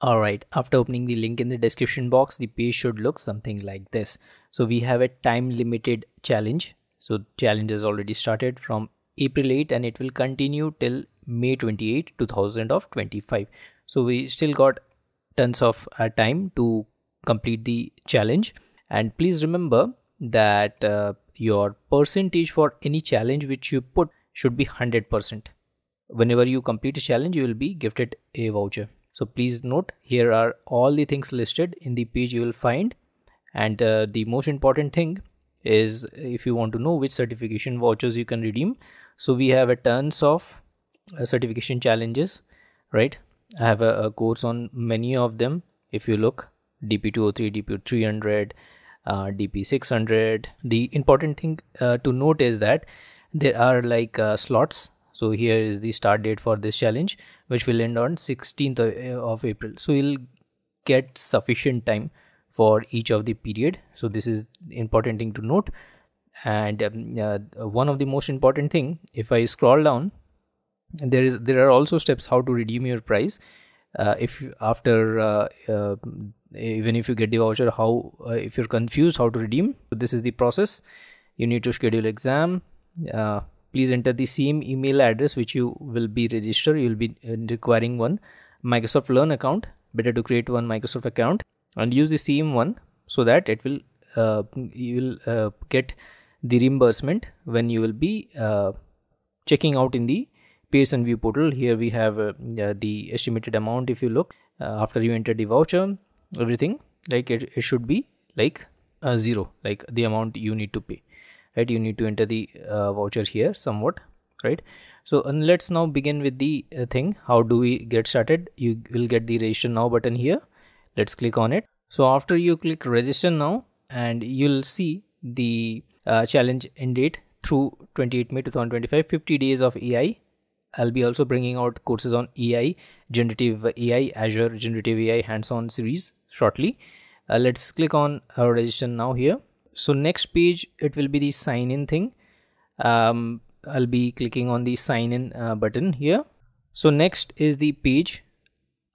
Alright, after opening the link in the description box, the page should look something like this. So we have a time limited challenge. So challenge has already started from April 8 and it will continue till May 28, 2025. So we still got tons of time to complete the challenge. And please remember that your percentage for any challenge which you put should be 100%. Whenever you complete a challenge, you will be gifted a voucher. So please note, here are all the things listed in the page you will find. And the most important thing is if you want to know which certification vouchers you can redeem. So we have a tons of certification challenges, right? I have a course on many of them. If you look, DP203, DP300, DP600. The important thing to note is that there are like slots. So here is the start date for this challenge, which will end on 16th of April. So you'll get sufficient time for each of the period. So this is important thing to note. And one of the most important thing, if I scroll down, there are also steps how to redeem your prize. Even if you get the voucher, how if you're confused how to redeem. So this is the process. You need to schedule exam. Please enter the same email address which you will be registered. You will be requiring one Microsoft Learn account. Better to create one Microsoft account and use the same one so that it will you will get the reimbursement when you will be checking out in the Pearson Vue portal. Here we have the estimated amount. If you look after you enter the voucher, everything like it should be like zero, like the amount you need to pay. Right, you need to enter the voucher here somewhat, right? So and let's now begin with the thing. How do we get started? You will get the register now button here. Let's click on it. So after you click register now, and you'll see the challenge end date through 28 May 2025, 50 days of AI. I'll be also bringing out courses on AI, generative AI, Azure generative AI hands-on series shortly. Let's click on register now here. So next page, it will be the sign in thing. I'll be clicking on the sign in button here. So next is the page.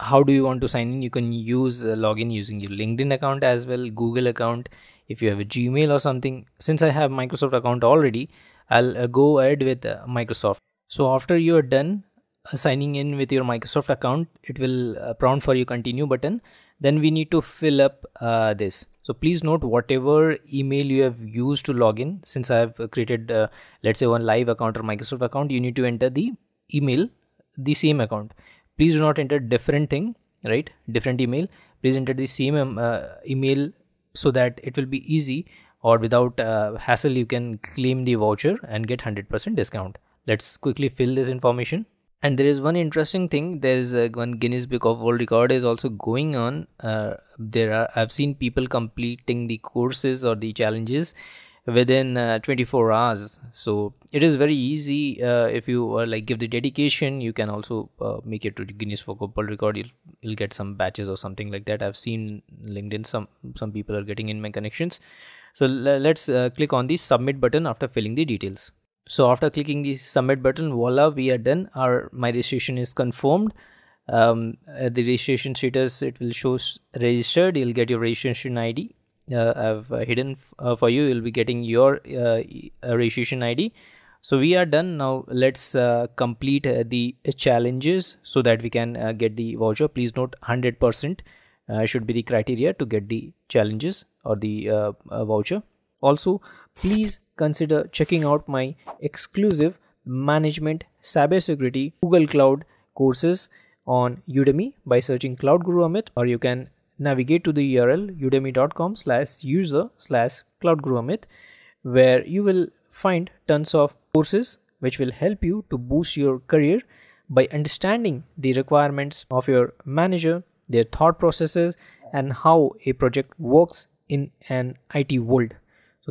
How do you want to sign in? You can use login using your LinkedIn account as well, Google account. If you have a Gmail or something, since I have Microsoft account already, I'll go ahead with Microsoft. So after you are done signing in with your Microsoft account, it will prompt for your continue button. Then we need to fill up this. So please note whatever email you have used to log in, since I have created let's say one live account or Microsoft account, you need to enter the email, the same account. Please do not enter different thing, right? Different email. Please enter the same email so that it will be easy, or without hassle you can claim the voucher and get 100% discount. Let's quickly fill this information. And there is one interesting thing. There is one Guinness Book of World Record is also going on. I've seen people completing the courses or the challenges within 24 hours. So it is very easy. If you like give the dedication, you can also make it to the Guinness Book of World Record. You'll get some batches or something like that. I've seen LinkedIn. Some people are getting in my connections. So let's click on the submit button after filling the details. So after clicking the submit button, voila, we are done. My registration is confirmed. The registration status, it will show registered. You'll get your registration ID. I've hidden for you. You'll be getting your registration ID. So we are done. Now let's complete the challenges so that we can get the voucher. Please note 100% should be the criteria to get the challenges or the voucher. Also, please consider checking out my exclusive management, cybersecurity, Google Cloud courses on Udemy by searching Cloud Guru Amit, or you can navigate to the URL udemy.com/user/Cloud Guru Amit, where you will find tons of courses which will help you to boost your career by understanding the requirements of your manager, their thought processes, and how a project works in an IT world. So